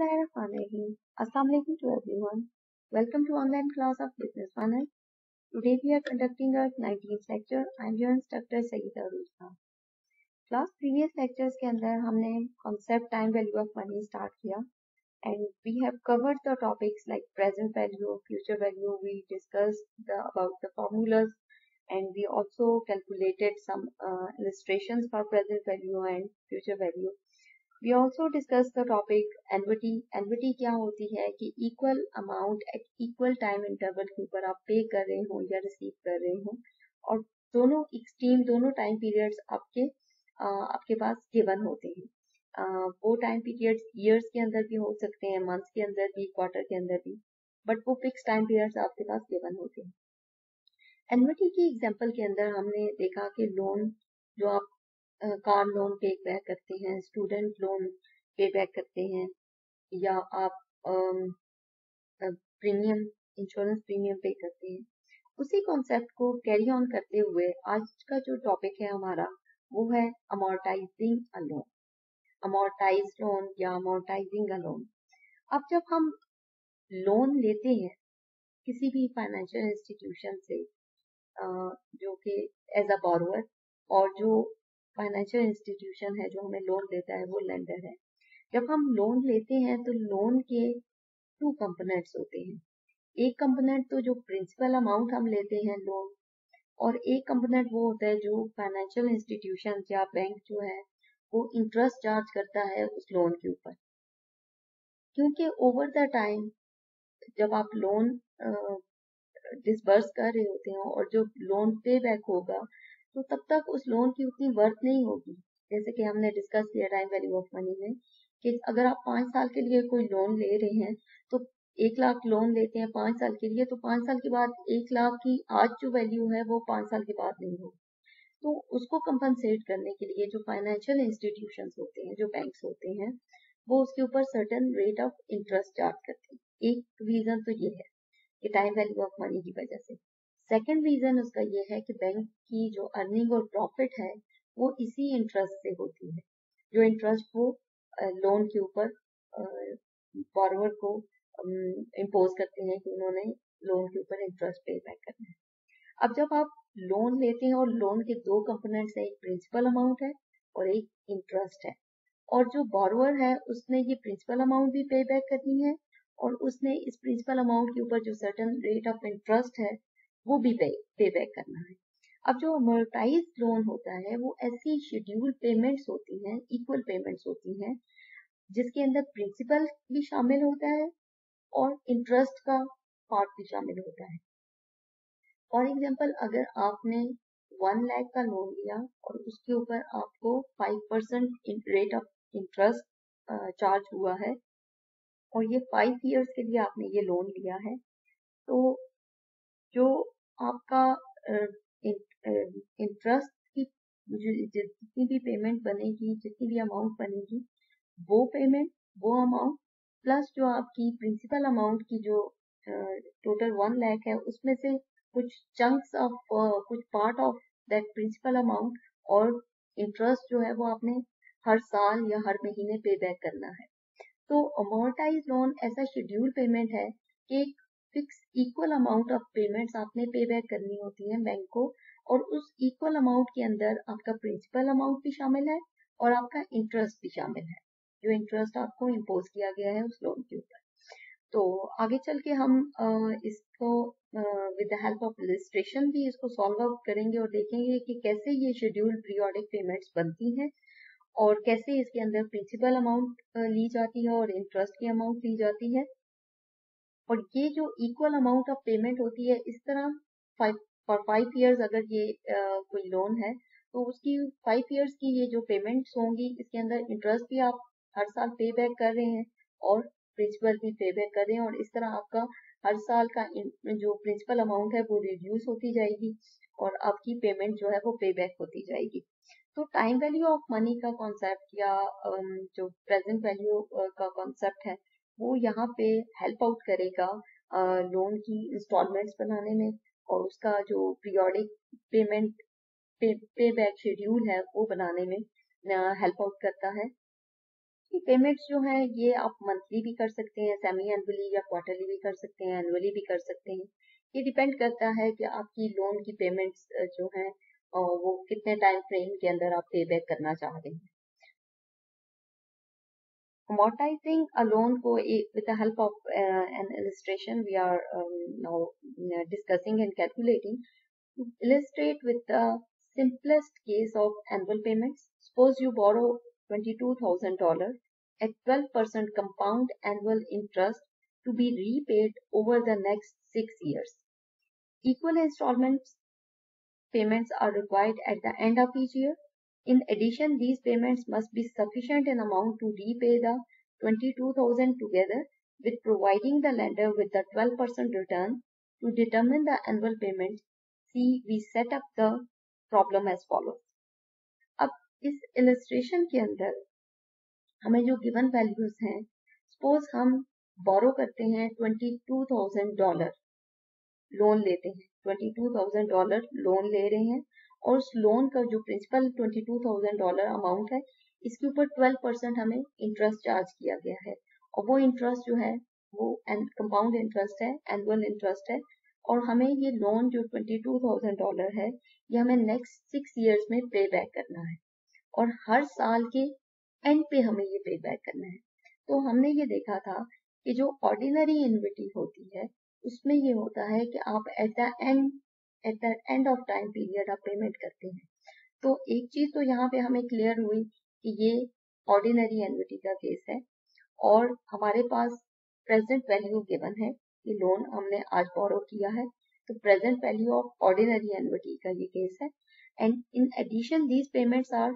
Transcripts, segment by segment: Assalamu alaikum to everyone. Welcome to online class of Business Funnel. Today we are conducting our 19th lecture. I am your instructor Saeeda Rusna. Class previous lectures के अंदर हमने concept time value of money start किया and we have covered the topics like present value, future value. We discussed about the formulas and we also calculated some illustrations for present value and future value. We also discussed the topic annuity. Annuity क्या होती है कि equal amount at equal time interval के ऊपर आप pay कर रहे हो या receive कर रहे हो और दोनों extreme दोनों time periods आपके पास given होते हैं. वो time periods years के अंदर भी हो सकते हैं, months के अंदर भी, quarter के अंदर भी, but वो fixed time periods आपके पास given होते हैं. Annuity की example के अंदर हमने देखा कि loan जो आप कार लोन पे बैक करते हैं, स्टूडेंट लोन पे बैक करते हैं या आप प्रीमियम इंश्योरेंस प्रीमियम पे करते हैं, उसी कॉन्सेप्ट को कैरी ऑन करते हुए आज का जो टॉपिक है हमारा वो है amortising a loan, amortise loan या अमॉर्टाइजिंग अ लोन. अब जब हम लोन लेते हैं किसी भी फाइनेंशियल इंस्टीट्यूशन से जो कि एज अ बोरोवर और जो फाइनेंशियल इंस्टीट्यूशन है जो हमें लोन देता है वो लेंडर है. जब हम लोन लेते हैं तो लोन के टू कंपोनेंट्स होते हैं. एक कंपोनेंट तो जो प्रिंसिपल अमाउंट हम लेते हैं लोन और एक कंपोनेंट वो होता है जो फाइनेंशियल इंस्टीट्यूशन या बैंक जो है वो इंटरेस्ट चार्ज करता है उस लोन के ऊपर, क्योंकि ओवर द टाइम जब आप लोन डिसबर्स कर रहे होते हैं और जो लोन पे बैक होगा तो तब तक उस लोन की उतनी वर्थ नहीं होगी. जैसे कि हमने डिस्कस किया टाइम वैल्यू ऑफ मनी में कि अगर आप 5 साल के लिए कोई लोन ले रहे हैं तो 1 लाख लोन लेते हैं 5 साल के लिए, तो 5 साल के बाद 1 लाख की आज जो वैल्यू है वो 5 साल के बाद नहीं होगी. तो उसको कंपनसेट करने के लिए जो फाइनेंशियल इंस्टीट्यूशंस होते हैं, जो बैंक्स होते हैं, वो उसके ऊपर certain rate of interest charge करते हैं. एक रीजन तो ये है कि टाइम वैल्यू ऑफ मनी की वजह से. सेकेंड रीजन उसका ये है कि बैंक की जो अर्निंग और प्रॉफिट है वो इसी इंटरेस्ट से होती है, जो इंटरेस्ट वो लोन के ऊपर बॉरोवर को इम्पोज करते हैं कि उन्होंने लोन के ऊपर इंटरेस्ट पे बैक करना है. अब जब आप लोन लेते हैं और लोन के दो कंपोनेंट्स हैं, एक प्रिंसिपल अमाउंट है और एक इंटरेस्ट है, और जो बॉरोवर है उसने ये प्रिंसिपल अमाउंट भी पे बैक करनी है और उसने इस प्रिंसिपल अमाउंट के ऊपर जो सर्टेन रेट ऑफ इंटरेस्ट है वो भी पे बैक करना है. अब जो अमॉर्टाइज लोन होता है वो ऐसी शेड्यूल पेमेंट्स होती हैं, इक्वल पेमेंट्स होती हैं, जिसके अंदर प्रिंसिपल भी शामिल होता है और इंटरेस्ट का पार्ट भी शामिल होता है. फॉर एग्जांपल, अगर आपने 1 लाख का लोन लिया और उसके ऊपर आपको 5% रेट ऑफ इंटरेस्ट चार्ज हुआ है और ये 5 ईयर्स के लिए आपने ये लोन लिया है, तो जो आपका इंटरेस्ट की जितनी भी पेमेंट बनेगी, जितनी भी अमाउंट बनेगी, वो पेमेंट वो अमाउंट प्लस जो आपकी प्रिंसिपल अमाउंट की जो टोटल 1 लाख है उसमें से कुछ चंक्स ऑफ कुछ part of that principal amount और इंटरेस्ट जो है वो आपने हर साल या हर महीने पे बैक करना है. तो अमॉर्टाइज लोन ऐसा शेड्यूल पेमेंट है कि एक fix equal amount of payments आपने पे बैक करनी होती है बैंक को और उस इक्वल अमाउंट के अंदर आपका प्रिंसिपल अमाउंट भी शामिल है और आपका इंटरेस्ट भी शामिल है, जो इंटरेस्ट आपको इम्पोज किया गया है उस लोन के ऊपर. तो आगे चल के हम इसको with the help of illustration भी इसको सॉल्व आउट करेंगे और देखेंगे कि कैसे ये शेड्यूल्ड पीरियोडिक पेमेंट्स बनती हैं और कैसे इसके अंदर प्रिंसिपल अमाउंट ली जाती है और इंटरेस्ट की अमाउंट ली जाती है. और ये जो इक्वल अमाउंट ऑफ पेमेंट होती है, इस तरह फॉर 5 ईयर्स अगर ये कोई लोन है तो उसकी 5 ईयर्स की ये जो पेमेंट्स होंगी इसके अंदर इंटरेस्ट भी आप हर साल पे बैक कर रहे हैं और प्रिंसिपल भी पे बैक कर रहे हैं और इस तरह आपका हर साल का जो प्रिंसिपल अमाउंट है वो रिड्यूस होती जाएगी और आपकी पेमेंट जो है वो पे बैक होती जाएगी. तो टाइम वैल्यू ऑफ मनी का कॉन्सेप्ट या जो प्रेजेंट वैल्यू का कॉन्सेप्ट है वो यहाँ पे हेल्प आउट करेगा लोन की इंस्टॉलमेंट्स बनाने में और उसका जो periodic payment pay back schedule है वो बनाने में हेल्प आउट करता है. कि पेमेंट्स जो है ये आप मंथली भी कर सकते हैं, सेमी एनुअली या क्वार्टरली भी कर सकते हैं, एनुअली भी कर सकते हैं। ये डिपेंड करता है कि आपकी लोन की पेमेंट्स जो है वो कितने टाइम फ्रेम के अंदर आप पे बैक करना चाह रहे हैं। Amortizing a loan with the help of an illustration we are now discussing and calculating. Illustrate with the simplest case of annual payments. Suppose you borrow $22,000 at 12% compound annual interest to be repaid over the next 6 years. Equal installments payments are required at the end of each year. In addition, these payments must be sufficient in amount to repay the $22,000 together with providing the lender with the 12% return. To determine the annual payment, see we set up the problem as follows. अब इस illustration के अंदर हमें जो given values हैं, suppose हम borrow करते हैं $22,000 लोन लेते हैं, $22,000 लोन ले रहे हैं और उस लोन का जो प्रिंसिपल $22,000 अमाउंट है इसके ऊपर 12% हमें इंटरेस्ट चार्ज किया गया है और वो इंटरेस्ट जो है वो कंपाउंड इंटरेस्ट है, एनुअल इंटरेस्ट है और हमें ये लोन जो $22,000 है ये हमें नेक्स्ट 6 ईयर्स में पे बैक करना है और हर साल के एंड पे हमें ये पे बैक करना है। तो हमने ये देखा था कि जो ऑर्डिनरी एन्युटी होती है उसमें ये होता है कि आप at the end of time period आप पेमेंट करते हैं। तो एक चीज तो यहाँ पे हमें क्लियर हुई कि ये ऑर्डिनरी एन्युटी का केस है और हमारे पास प्रेजेंट वैल्यू गिवन है कि लोन हमने आज बोरो किया है तो present value of ordinary annuity का ये केस है। And in addition these payments are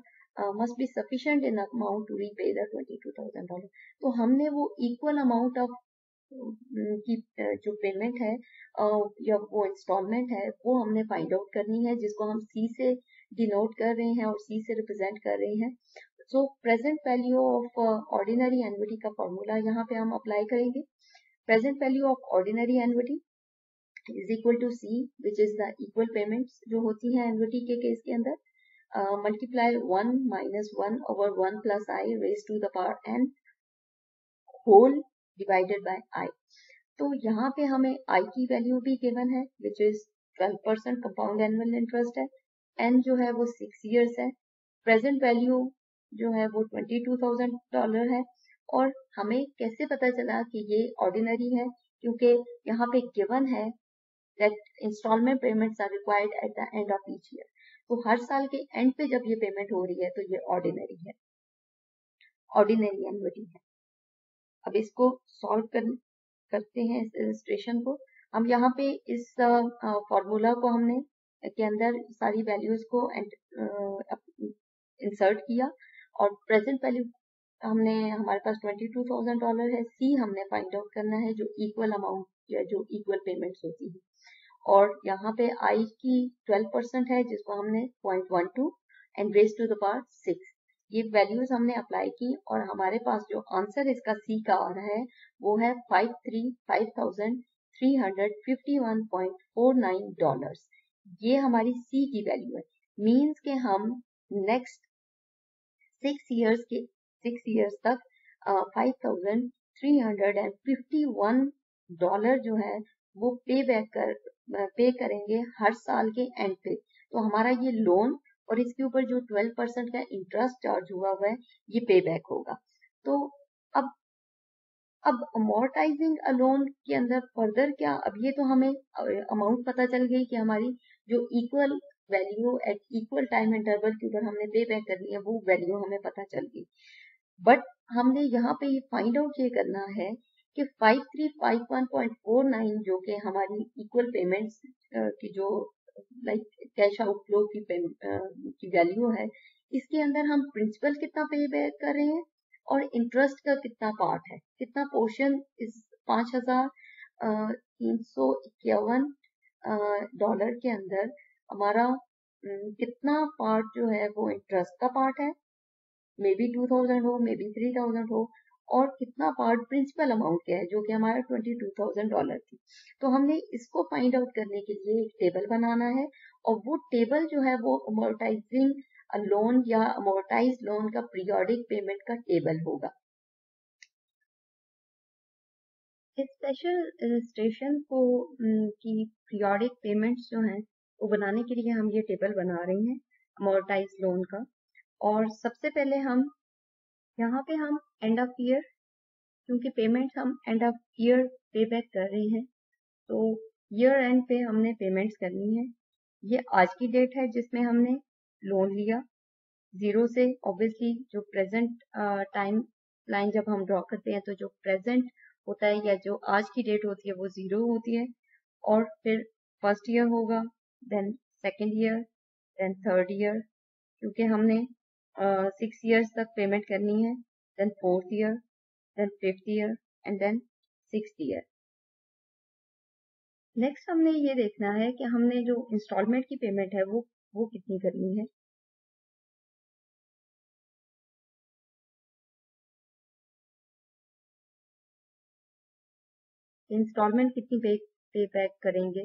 must be sufficient in amount to repay the $22,000। तो हमने वो इक्वल अमाउंट ऑफ की जो पेमेंट है या वो इंस्टॉलमेंट है वो हमने फाइंड आउट करनी है जिसको हम सी से डिनोट कर रहे हैं और सी से रिप्रेजेंट कर रहे हैं। So present value of ordinary annuity का फॉर्मूला यहाँ पे हम अप्लाई करेंगे। Present value of ordinary annuity is equal to C which is the equal payments जो होती है एन्युटी के केस के अंदर multiply 1 - 1/1 + i raised to the power n whole divided by आई। तो यहाँ पे हमें आई की वैल्यू भी गिवन है which is 12% compound annual interest है, एन जो है वो 6 ईयर्स है, प्रेजेंट वैल्यू जो है वो $22,000 है और हमें कैसे पता चला कि ये ऑर्डिनरी है क्योंकि यहाँ पे गिवन है that installment payments are required at the end of each year. तो हर साल के एंड पे जब ये पेमेंट हो रही है तो ये ऑर्डिनरी है, ऑर्डिनरी एन्युटी है। अब इसको सॉल्व करते हैं इस इलस्ट्रेशन को। हम यहाँ पे इस फॉर्मूला को हमने के अंदर सारी वैल्यूज को इंसर्ट किया और प्रेजेंट वैल्यू हमने हमारे पास $22,000 है, सी हमने फाइंड आउट करना है जो इक्वल अमाउंट या जो इक्वल पेमेंट्स होती है और यहाँ पे आई की 12% है जिसको हमने 0.12 and raised to the power 6 ये वैल्यूज हमने अप्लाई की और हमारे पास जो आंसर इसका सी का आ रहा है वो है $53,351.49। ये हमारी सी की वैल्यू है। मीन्स के हम नेक्स्ट 6 ईयर्स तक $5,351 जो है वो पे करेंगे हर साल के एंड पे। तो हमारा ये लोन और इसके ऊपर जो 12% का इंटरेस्ट चार्ज हुआ है ये पे बैक होगा। तो अब अमोर्टाइजिंग अ लोन के अंदर फर्दर क्या, अब ये तो हमें अमाउंट पता चल गई कि हमारी जो equal value at equal time interval के ऊपर हमने पे बैक करनी है वो वैल्यू हमें पता चल गई। बट हमने यहाँ पे फाइंड आउट ये करना है कि 5351.49 जो कि हमारी इक्वल पेमेंट्स की जो कैश आउटफ्लो की वैल्यू है इसके अंदर हम प्रिंसिपल कितना पे बैक कर रहे हैं और इंटरेस्ट का कितना पार्ट है, कितना पोर्शन इस $5,351 के अंदर हमारा कितना पार्ट जो है वो इंटरेस्ट का पार्ट है, मे बी 2,000 हो, मे बी 3,000 हो और कितना पार्ट प्रिंसिपल अमाउंट का है जो कि हमारा $22,000 थी। तो हमने इसको फाइंड आउट करने के लिए एक टेबल बनाना है और वो टेबल जो है वो अमोर्टाइजिंग लोन या अमोर्टाइज लोन का पीरियडिक पेमेंट का टेबल होगा। इस स्पेशल रजिस्ट्रेशन को की पीरियडिक पेमेंट्स जो हैं वो बनाने के लिए हम ये टेबल बना रहे हैं अमोर्टाइज लोन का। और सबसे पहले हम यहाँ पे हम एंड ऑफ ईयर, क्योंकि पेमेंट हम end of year pay back कर रहे हैं तो ईयर एंड पे हमने पेमेंट्स करनी है। ये आज की डेट है जिसमें हमने लोन लिया जीरो से। ऑब्वियसली जो प्रेजेंट टाइम लाइन जब हम ड्रॉ करते हैं तो जो प्रेजेंट होता है या जो आज की डेट होती है वो जीरो होती है, और फिर फर्स्ट ईयर होगा, then second year, then third year, क्योंकि हमने 6 ईयर्स तक पेमेंट करनी है, then fourth year, then fifth year and then sixth year. Next हमने ये देखना है कि हमने जो इंस्टॉलमेंट की पेमेंट है वो कितनी करनी है। इंस्टॉलमेंट कितनी पे बैक करेंगे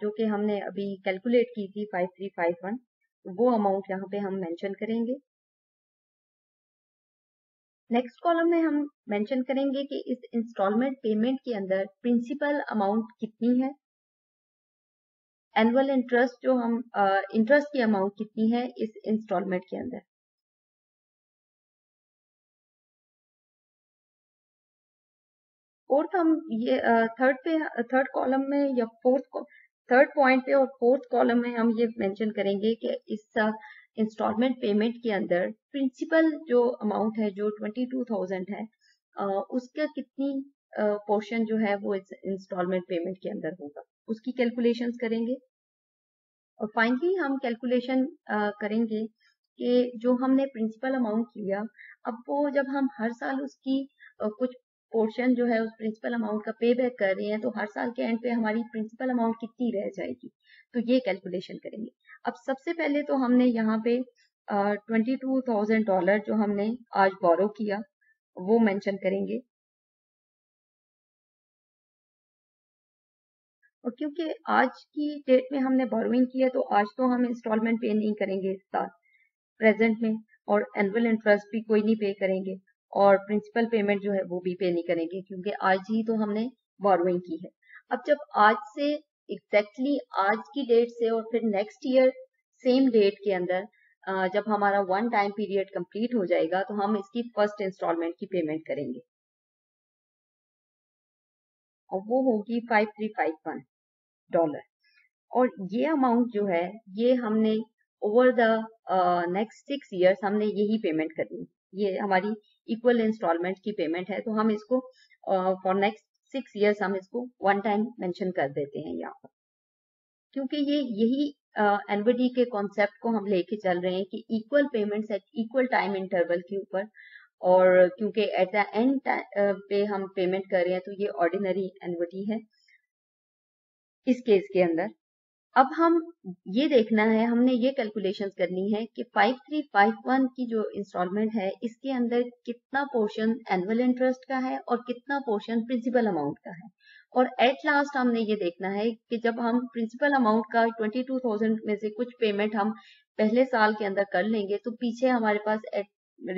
जो कि हमने अभी कैलकुलेट की थी 5351, वो अमाउंट यहाँ पे हम मेंशन करेंगे। नेक्स्ट कॉलम में हम मेंशन करेंगे कि इस इंस्टॉलमेंट पेमेंट के अंदर प्रिंसिपल अमाउंट कितनी है, एनुअल इंटरेस्ट जो हम इंटरेस्ट की अमाउंट कितनी है इस इंस्टॉलमेंट के अंदर। फोर्थ हम ये थर्ड कॉलम में या थर्ड पॉइंट पे और फोर्थ कॉलम में हम ये मेंशन करेंगे कि इस इंस्टॉलमेंट पेमेंट के अंदर प्रिंसिपल जो अमाउंट है जो 22,000 है उसका कितनी पोर्शन जो है वो इस इंस्टॉलमेंट पेमेंट के अंदर होगा, उसकी कैलकुलेशंस करेंगे। और फाइनली हम कैलकुलेशन करेंगे कि जो हमने प्रिंसिपल अमाउंट लिया, अब वो जब हम हर साल उसकी कुछ पोर्शन जो है उस प्रिंसिपल अमाउंट का पे बैक कर रहे हैं तो हर साल के एंड पे हमारी प्रिंसिपल अमाउंट कितनी रह जाएगी, तो ये कैलकुलेशन करेंगे। अब सबसे पहले तो हमने यहाँ पे $22,000 जो हमने आज बोरो किया वो मेंशन करेंगे। और क्योंकि आज की डेट में हमने बोरोइंग किया तो आज तो हम इंस्टॉलमेंट पे नहीं करेंगे इस साल प्रेजेंट में, और एनुअल इंटरेस्ट भी कोई नहीं पे करेंगे, और प्रिंसिपल पेमेंट जो है वो भी पे नहीं करेंगे क्योंकि आज ही तो हमने बोरोइंग की है। अब जब आज से एग्जैक्टली आज की डेट से और फिर नेक्स्ट ईयर सेम डेट के अंदर जब हमारा वन टाइम पीरियड कंप्लीट हो जाएगा तो हम इसकी फर्स्ट इंस्टॉलमेंट की पेमेंट करेंगे और वो होगी $5351। और ये अमाउंट जो है ये हमने ओवर द नेक्स्ट 6 ईयर्स हमने यही पेमेंट करनी, ये हमारी इक्वल इंस्टॉलमेंट की पेमेंट है, तो हम इसको फॉर नेक्स्ट 6 ईयर्स हम इसको वन टाइम मेंशन कर देते हैं यहाँ पर, क्योंकि ये यही एनवीडी के कॉन्सेप्ट को हम लेके चल रहे हैं कि equal payments at equal time interval के ऊपर, और क्योंकि एट द एंड पे हम पेमेंट कर रहे हैं तो ये ऑर्डिनरी एनवीडी है इस केस के अंदर। अब हम ये देखना है, हमने ये कैलकुलेशंस करनी है कि 5351 की जो इंस्टॉलमेंट है इसके अंदर कितना पोर्शन एनुअल इंटरेस्ट का है और कितना पोर्शन प्रिंसिपल अमाउंट का है। और एट लास्ट हमने ये देखना है कि जब हम प्रिंसिपल अमाउंट का 22,000 में से कुछ पेमेंट हम पहले साल के अंदर कर लेंगे तो पीछे हमारे पास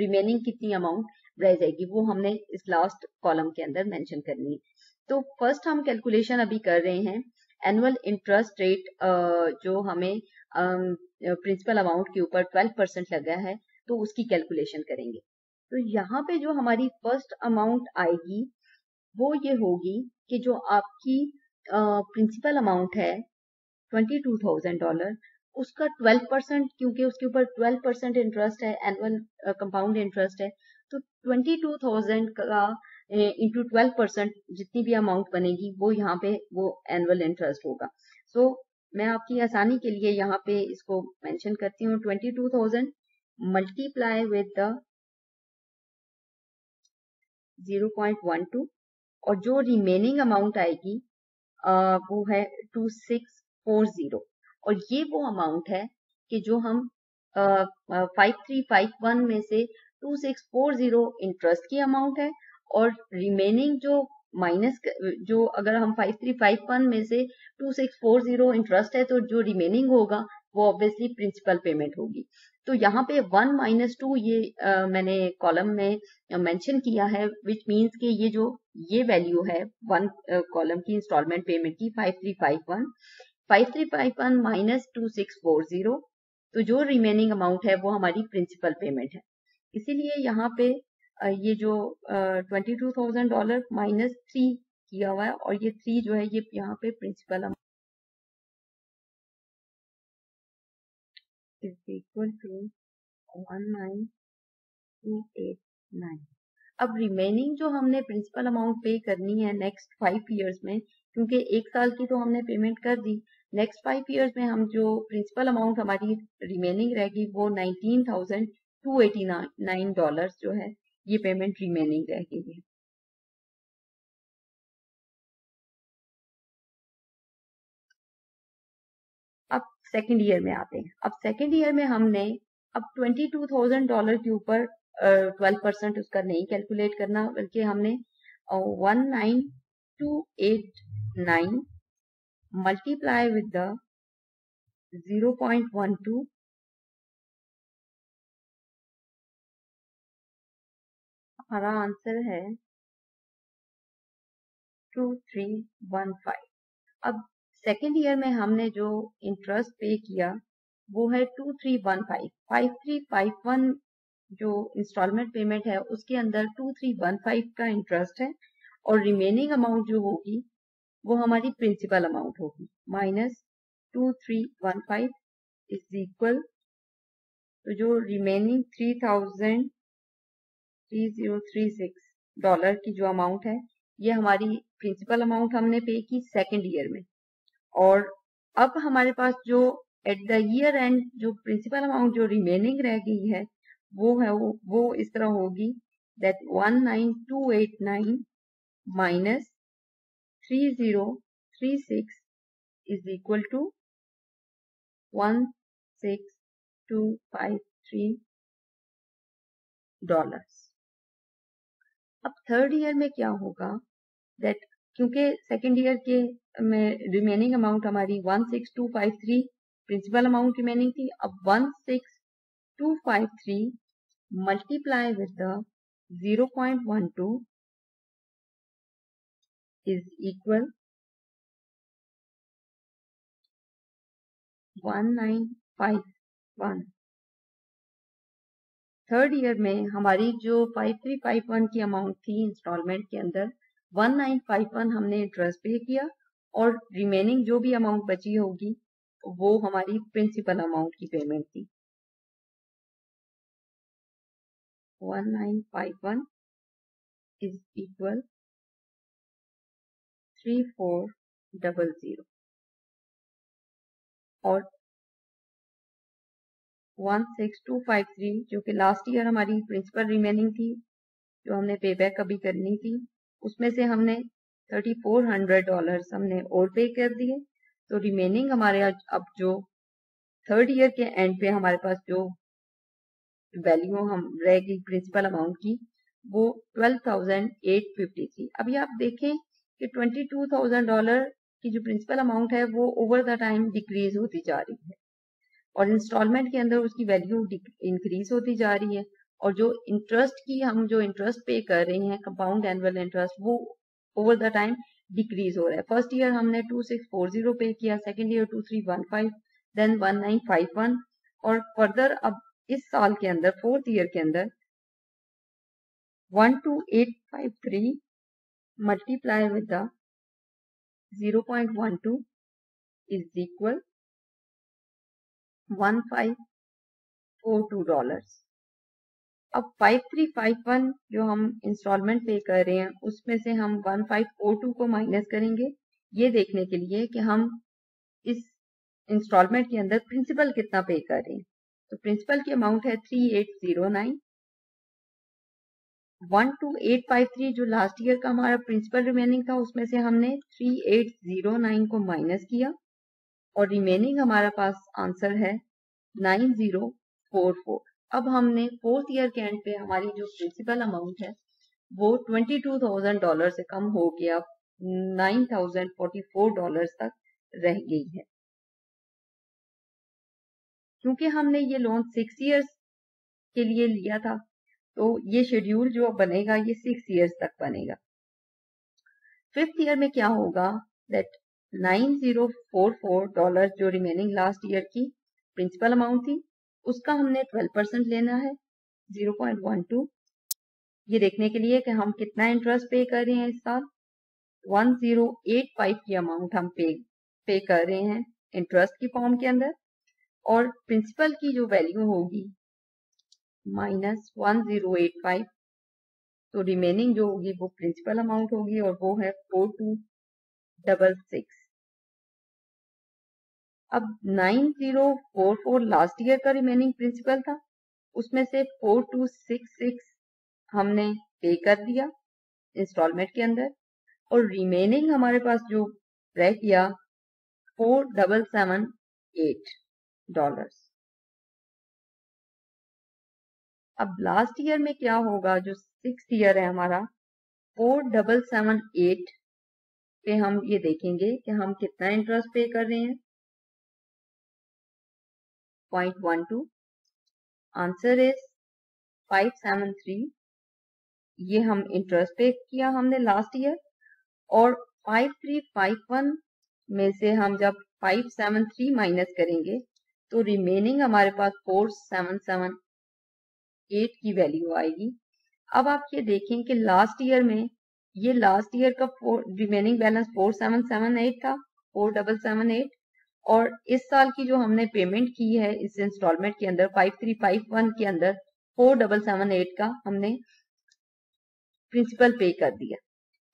रिमेनिंग कितनी अमाउंट रह जाएगी, वो हमने इस लास्ट कॉलम के अंदर मेंशन करनी है। तो फर्स्ट हम कैलकुलेशन अभी कर रहे हैं एनुअल इंटरेस्ट रेट जो हमें प्रिंसिपल अमाउंट के ऊपर 12% लगा है तो उसकी कैलकुलेशन करेंगे। तो यहाँ पे जो हमारी फर्स्ट अमाउंट आएगी वो ये होगी कि जो आपकी प्रिंसिपल अमाउंट है $22,000 उसका 12%, क्योंकि उसके ऊपर 12% इंटरेस्ट है, एनुअल कंपाउंड इंटरेस्ट है, तो 22,000 का इंटू 12% जितनी भी अमाउंट बनेगी वो यहाँ पे वो एनुअल इंटरेस्ट होगा। सो मैं आपकी आसानी के लिए यहाँ पे इसको मेंशन करती हूँ 22,000 मल्टीप्लाई विद द 0.12 और जो रिमेनिंग अमाउंट आएगी वो है 2640, और ये वो अमाउंट है कि जो हम 5351 में से 2640 इंटरेस्ट की अमाउंट है, और रिमेनिंग जो माइनस जो अगर हम 5351 में से 2640 इंटरेस्ट है तो जो रिमेनिंग होगा वो ऑब्वियसली प्रिंसिपल पेमेंट होगी। तो यहाँ पे 1 - 2 ये मैंने कॉलम में मेंशन किया है, विच मीन्स कि ये जो ये वैल्यू है वन कॉलम की इंस्टॉलमेंट पेमेंट की 5351 -2640, तो जो रिमेनिंग अमाउंट है वो हमारी प्रिंसिपल पेमेंट है। इसीलिए यहाँ पे ये जो $22,000 -3 किया हुआ है और ये 3 जो है ये यहाँ पे प्रिंसिपल अमाउंट इक्वल टू 19289। अब रिमेनिंग जो हमने प्रिंसिपल अमाउंट पे करनी है नेक्स्ट 5 ईयर्स में, क्योंकि 1 साल की तो हमने पेमेंट कर दी, नेक्स्ट 5 ईयर्स में हम जो प्रिंसिपल अमाउंट हमारी रिमेनिंग रहेगी वो $19,289 जो है ये पेमेंट रिमेनिंग रह गई है। अब सेकेंड ईयर में आते हैं। अब सेकेंड ईयर में हमने अब $22,000 के ऊपर 12% उसका नहीं कैलकुलेट करना, बल्कि हमने 19289 मल्टीप्लाई विद द 0.12 हमारा आंसर है 2315। अब सेकेंड ईयर में हमने जो इंटरेस्ट पे किया वो है 2315। 5351 जो इंस्टॉलमेंट पेमेंट है उसके अंदर 2315 का इंटरेस्ट है और रिमेनिंग अमाउंट जो होगी वो हमारी प्रिंसिपल अमाउंट होगी -2315 इज इक्वल, तो जो रिमेनिंग $3,036 की जो अमाउंट है ये हमारी प्रिंसिपल अमाउंट हमने पे की सेकेंड ईयर में। और अब हमारे पास जो एट द ईयर एंड जो प्रिंसिपल अमाउंट जो रिमेनिंग रह गई है वो है वो इस तरह होगी दैट 19289 -3036 इज इक्वल टू 16253 $। अब थर्ड ईयर में क्या होगा दैट, क्योंकि सेकेंड ईयर के में रिमेनिंग अमाउंट हमारी 16253 प्रिंसिपल अमाउंट रिमेनिंग थी, अब 16253 multiply with 0.12 is equal 1951। Third year में हमारी जो 5351 की अमाउंट थी इंस्टॉलमेंट के अंदर 1951 हमने इंटरेस्ट पे किया और रिमेनिंग जो भी अमाउंट बची होगी वो हमारी प्रिंसिपल अमाउंट की पेमेंट थी 1951 इज इक्वल 3400 और 16253 जो कि लास्ट ईयर हमारी प्रिंसिपल रिमेनिंग थी जो हमने पे बैक कभी करनी थी उसमें से हमने $3,400 हमने और पे कर दिए, तो रिमेनिंग हमारे अब जो थर्ड ईयर के एंड पे हमारे पास जो वैल्यू हम रह गई प्रिंसिपल अमाउंट की वो 12,850 थी। अभी आप देखें कि $22,000 की जो प्रिंसिपल अमाउंट है वो ओवर द टाइम डिक्रीज होती जा रही है और इंस्टॉलमेंट के अंदर उसकी वैल्यू इंक्रीज होती जा रही है और जो इंटरेस्ट की हम जो इंटरेस्ट पे कर रहे हैं कंपाउंड एनुअल इंटरेस्ट वो ओवर द टाइम डिक्रीज हो रहा है। फर्स्ट ईयर हमने 2640 पे किया, सेकेंड ईयर 2315, देन 1951 और फर्दर अब इस साल के अंदर फोर्थ ईयर के अंदर 12853 मल्टीप्लाई विद 0.12 इज इक्वल $1542। अब 5351 जो हम इंस्टॉलमेंट पे कर रहे हैं उसमें से हम 1542 को माइनस करेंगे ये देखने के लिए कि हम इस इंस्टॉलमेंट के अंदर प्रिंसिपल कितना पे कर रहे हैं। तो प्रिंसिपल की अमाउंट है 3809। 12853 जो लास्ट ईयर का हमारा प्रिंसिपल रिमेनिंग था उसमें से हमने 3809 को माइनस किया और रिमेनिंग हमारा पास आंसर है 9044। अब हमने फोर्थ ईयर के एंड पे हमारी जो प्रिंसिपल अमाउंट है वो $22,000 से कम हो गया, अब $9,044 तक रह गई है। क्योंकि हमने ये लोन 6 ईयर्स के लिए लिया था, तो ये शेड्यूल जो बनेगा ये 6 ईयर्स तक बनेगा। 5th ईयर में क्या होगा दैट 9044 डॉलर जो रिमेनिंग लास्ट ईयर की प्रिंसिपल अमाउंट थी उसका हमने 12% लेना है 0.12, ये देखने के लिए कि हम कितना इंटरेस्ट पे कर रहे हैं इस साल। 1085 की अमाउंट हम पे कर रहे हैं इंटरेस्ट की फॉर्म के अंदर, और प्रिंसिपल की जो वैल्यू होगी -1085, तो रिमेनिंग जो होगी वो प्रिंसिपल अमाउंट होगी और वो है 4266। अब 9044 लास्ट ईयर का रिमेनिंग प्रिंसिपल था, उसमें से 4266 हमने पे कर दिया इंस्टॉलमेंट के अंदर, और रिमेनिंग हमारे पास जो रह गया 4778 डॉलर्स। अब लास्ट ईयर में क्या होगा जो 6th ईयर है हमारा, 4778 पे हम ये देखेंगे कि हम कितना इंटरेस्ट पे कर रहे हैं, 0.12। आंसर इज 573, ये हम इंटरेस्ट पे किया हमने लास्ट ईयर, और 5351 में से हम जब 573 माइनस करेंगे तो रिमेनिंग हमारे पास 4778 की वैल्यू आएगी। अब आप ये देखें कि लास्ट ईयर में ये लास्ट ईयर का रिमेनिंग बैलेंस 4778 था, 4778, और इस साल की जो हमने पेमेंट की है इस इंस्टॉलमेंट के अंदर 5351 के अंदर 4778 का हमने प्रिंसिपल पे कर दिया,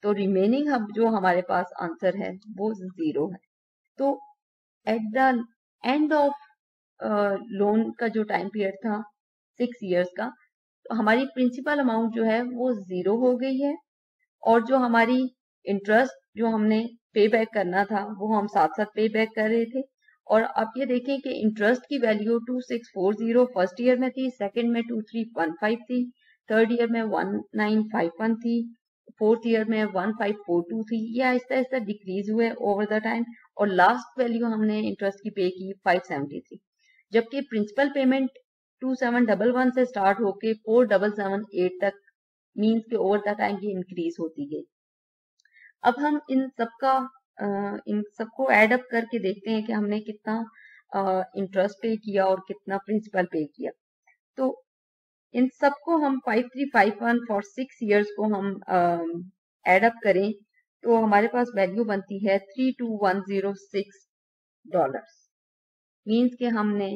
तो रिमेनिंग अब जो हमारे पास आंसर है वो 0 है। तो at the end of loan का जो टाइम पीरियड था 6 ईयर्स का, तो हमारी प्रिंसिपल अमाउंट जो है वो 0 हो गई है, और जो हमारी इंटरेस्ट जो हमने पे बैक करना था वो हम साथ साथ पे बैक कर रहे थे। और आप ये देखें कि इंटरेस्ट की वैल्यू 2640 फर्स्ट ईयर में थी, सेकंड में 2315 थी, थर्ड ईयर में 1951 थी, फोर्थ ईयर में 1542 थी। ये आहिस्ता आहिस्ता डिक्रीज हुए ओवर द टाइम, और लास्ट वैल्यू हमने इंटरेस्ट की पे की 573, जबकि प्रिंसिपल पेमेंट 2711 से स्टार्ट होके 4778 तक मीन्स के ओवर द टाइम ये इंक्रीज होती गई। अब हम इन सबको एड अप करके देखते हैं कि हमने कितना इंटरेस्ट पे किया और कितना प्रिंसिपल पे किया। तो इन सबको हम 5351 फॉर 6 ईयर्स को हम एड अप करें तो हमारे पास वैल्यू बनती है 32106 डॉलर्स, मीन्स के हमने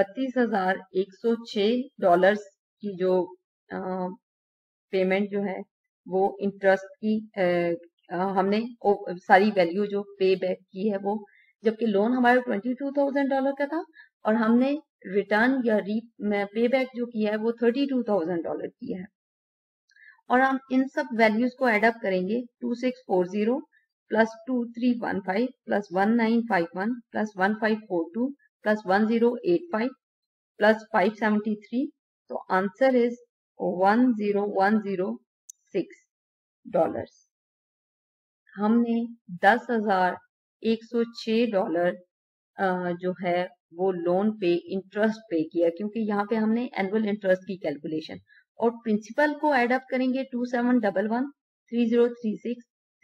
32,106 डॉलर्स की जो पेमेंट जो है वो इंटरेस्ट की हमने सारी वैल्यू जो पे बैक की है वो, जबकि लोन हमारे 22,000 डॉलर का था और हमने रिटर्न या पे बैक जो किया है वो 32,000 डॉलर किया है। और हम इन सब वैल्यूज को एड अप करेंगे 2640 plus 2315 plus 1951 plus 1542 plus 1085 plus 573, तो आंसर इज 1010 डॉलर्स। हमने 10,106 डॉलर जो है वो लोन पे इंटरेस्ट पे किया, क्योंकि यहाँ पे हमने एनुअल इंटरेस्ट की कैलकुलेशन और प्रिंसिपल को एड अप करेंगे 2711, 3036,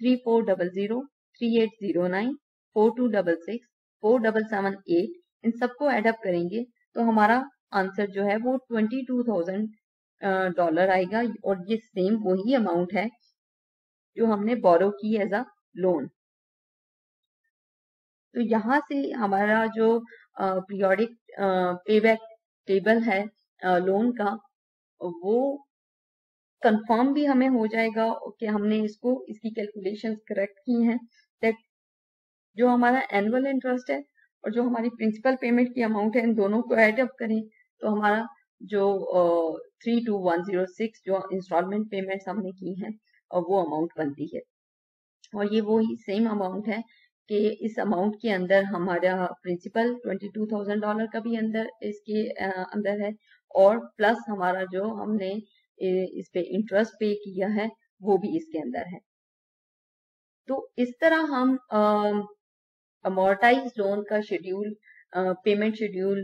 3400, 3809, 4266, 4778, इन सबको एड अप करेंगे तो हमारा आंसर जो है वो 22,000 डॉलर आएगा, और ये सेम वही अमाउंट है जो हमने बोरो की एज अ लोन। तो यहाँ से हमारा जो पीरियोडिक पेबैक टेबल है लोन का वो कंफर्म भी हमें हो जाएगा कि हमने इसको इसकी कैलकुलेशंस करेक्ट की हैं, दैट जो हमारा एनुअल इंटरेस्ट है और जो हमारी प्रिंसिपल पेमेंट की अमाउंट है इन दोनों को एड अप करें तो हमारा जो 32106 जो इंस्टॉलमेंट पेमेंट हमने की हैं और वो अमाउंट बनती है, और ये वही सेम अमाउंट है कि इस अमाउंट के अंदर हमारा प्रिंसिपल 22,000 डॉलर का भी अंदर इसके अंदर है, और प्लस हमारा जो हमने इस पे इंटरेस्ट पे किया है वो भी इसके अंदर है। तो इस तरह हम अमोर्टाइज लोन का शेड्यूल पेमेंट शेड्यूल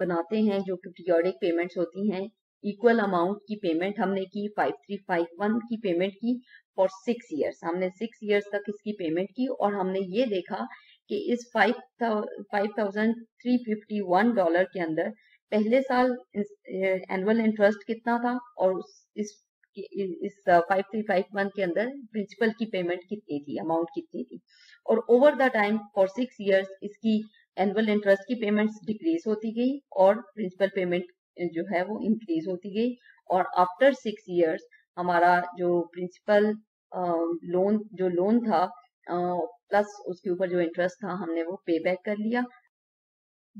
बनाते हैं जो कि पीरियडिक पेमेंट्स होती हैं। इक्वल अमाउंट की पेमेंट हमने की 5351 की पेमेंट की फॉर 6 ईयर्स, हमने 6 ईयर्स तक इसकी पेमेंट की। और हमने ये देखा कि इस $5,351 के अंदर पहले साल एनुअल इंटरेस्ट कितना था और इस 5351 के अंदर प्रिंसिपल की पेमेंट कितनी थी, अमाउंट कितनी थी। और over the time for 6 years इसकी एनुअल इंटरेस्ट की पेमेंट्स डिक्रीज होती गई और प्रिंसिपल पेमेंट जो है वो इंक्रीज होती गई। और आफ्टर 6 ईयर्स हमारा जो प्रिंसिपल लोन था प्लस उसके ऊपर जो इंटरेस्ट था हमने वो पे बैक कर लिया।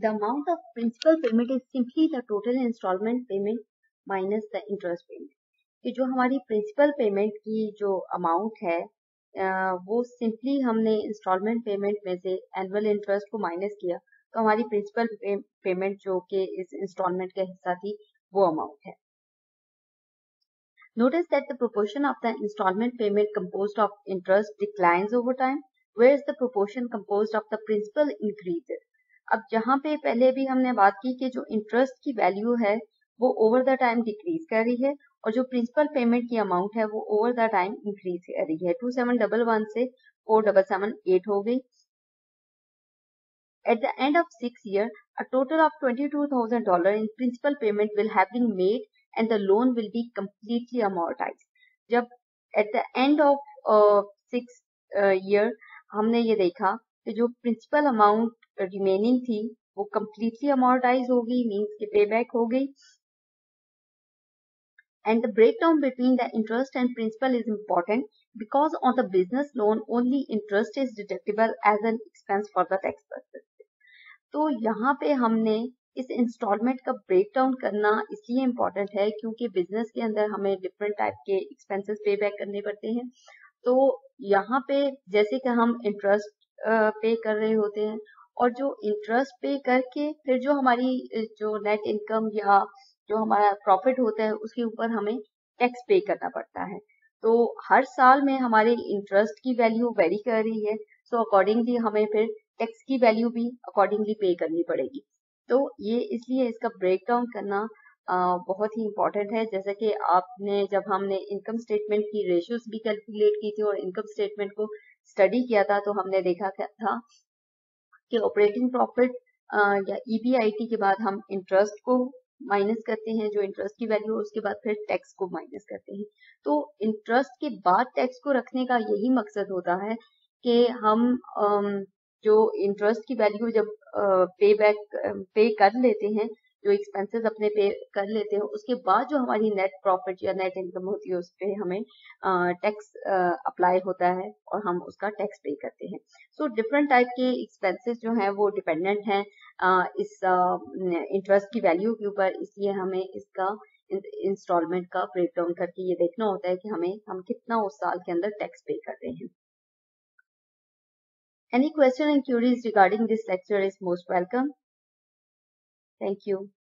The amount of principal payment is simply the total installment payment minus the interest payment। कि जो हमारी प्रिंसिपल पेमेंट की जो अमाउंट है वो सिंपली हमने इंस्टॉलमेंट पेमेंट में से एनुअल इंटरेस्ट को माइनस किया तो हमारी प्रिंसिपल पेमेंट जो कि इस इंस्टॉलमेंट का हिस्सा थी वो अमाउंट है। Notice that the proportion of the installment payment composed of interest declines over time where is the proportion composed of the principal increases. अब जहाँ पे पहले भी हमने बात की कि जो इंटरेस्ट की वैल्यू है वो ओवर द टाइम डिक्रीज कर रही है और जो प्रिंसिपल पेमेंट की अमाउंट है वो ओवर द टाइम इंक्रीज कर रही है। 2711 से 4778 हो गई। At the end of 6 year a total of $22,000 in principal payment will have been made and the loan will be completely amortize. जब at the end of 6 year हमने ये देखा कि जो प्रिंसिपल अमाउंट रिमेनिंग थी वो कम्प्लीटली अमॉर्टाइज हो गई, मीन्स की पे बैक हो गई। And the breakdown between the interest and principal is important because on the business loan only interest is deductible as an expense for the tax purposes। तो यहाँ पे हमने इस इंस्टॉलमेंट का ब्रेकडाउन करना इसलिए इम्पोर्टेंट है क्योंकि बिजनेस के अंदर हमें डिफरेंट टाइप के एक्सपेंसेस पे बैक करने पड़ते हैं। तो यहाँ पे जैसे कि हम इंटरेस्ट पे कर रहे होते हैं और जो इंटरेस्ट पे करके फिर जो हमारी जो नेट इनकम या जो हमारा प्रॉफिट होता है उसके ऊपर हमें टैक्स पे करना पड़ता है। तो हर साल में हमारे इंटरेस्ट की वैल्यू वेरी कर रही है सो अकॉर्डिंगली हमें फिर टैक्स की वैल्यू भी अकॉर्डिंगली पे करनी पड़ेगी। तो ये इसलिए इसका ब्रेकडाउन करना बहुत ही इम्पोर्टेंट है। जैसे कि आपने जब हमने इनकम स्टेटमेंट की रेशियोज भी कैलकुलेट की थी और इनकम स्टेटमेंट को स्टडी किया था तो हमने देखा था कि ऑपरेटिंग प्रॉफिट या EBIT के बाद हम इंटरेस्ट को माइनस करते हैं जो इंटरेस्ट की वैल्यू, उसके बाद फिर टैक्स को माइनस करते हैं। तो इंटरेस्ट के बाद टैक्स को रखने का यही मकसद होता है कि हम जो इंटरेस्ट की वैल्यू जब पे कर लेते हैं, जो एक्सपेंसेस अपने पे कर लेते हैं, उसके बाद जो हमारी नेट प्रॉफिट या नेट इनकम होती है उस पे हमें टैक्स अप्लाई होता है और हम उसका टैक्स पे करते हैं। सो डिफरेंट टाइप के एक्सपेंसेस जो हैं वो डिपेंडेंट हैं इस इंटरेस्ट की वैल्यू के ऊपर, इसलिए हमें इसका इंस्टॉलमेंट का ब्रेकडाउन करके ये देखना होता है कि हम कितना उस साल के अंदर टैक्स पे कर रहे हैं। Any question and queries regarding this lecture is most welcome. Thank you.